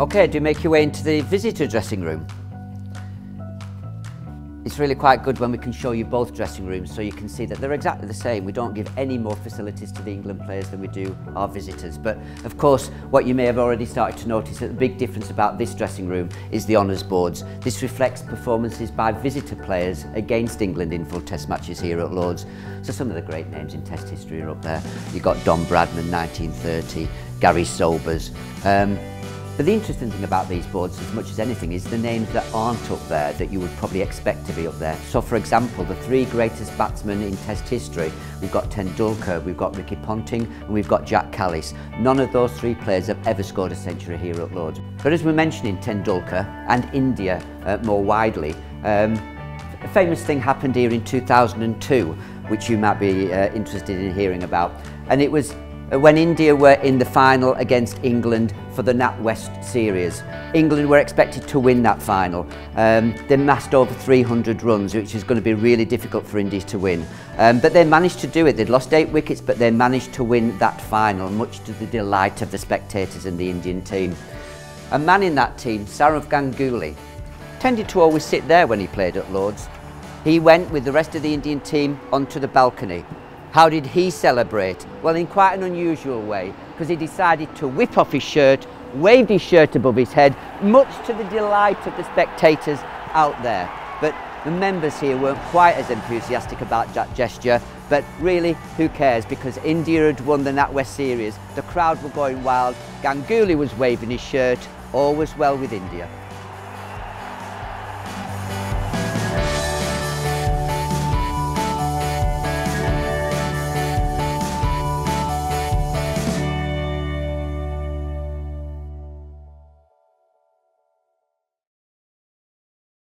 Okay, do you make your way into the visitor dressing room? It's really quite good when we can show you both dressing rooms so you can see that they're exactly the same. We don't give any more facilities to the England players than we do our visitors. But of course, what you may have already started to notice that the big difference about this dressing room is the honours boards. This reflects performances by visitor players against England in full test matches here at Lord's. So some of the great names in test history are up there. You've got Don Bradman, 1930, Gary Sobers. But the interesting thing about these boards, as much as anything, is the names that aren't up there that you would probably expect to be up there. So, for example, the three greatest batsmen in Test history, we've got Tendulkar, we've got Ricky Ponting, and we've got Jacques Kallis. None of those three players have ever scored a century here at Lord's. But as we're mentioning Tendulkar and India more widely, a famous thing happened here in 2002, which you might be interested in hearing about, and it was when India were in the final against England for the NatWest series. England were expected to win that final. They amassed over 300 runs, which is going to be really difficult for India to win. But they managed to do it. They'd lost 8 wickets, but they managed to win that final, much to the delight of the spectators and the Indian team. A man in that team, Saurav Ganguly, tended to always sit there when he played at Lord's. He went with the rest of the Indian team onto the balcony. How did he celebrate? Well, in quite an unusual way, because he decided to whip off his shirt, waved his shirt above his head, much to the delight of the spectators out there. But the members here weren't quite as enthusiastic about that gesture, but really, who cares? Because India had won the NatWest series, the crowd were going wild, Ganguly was waving his shirt, all was well with India.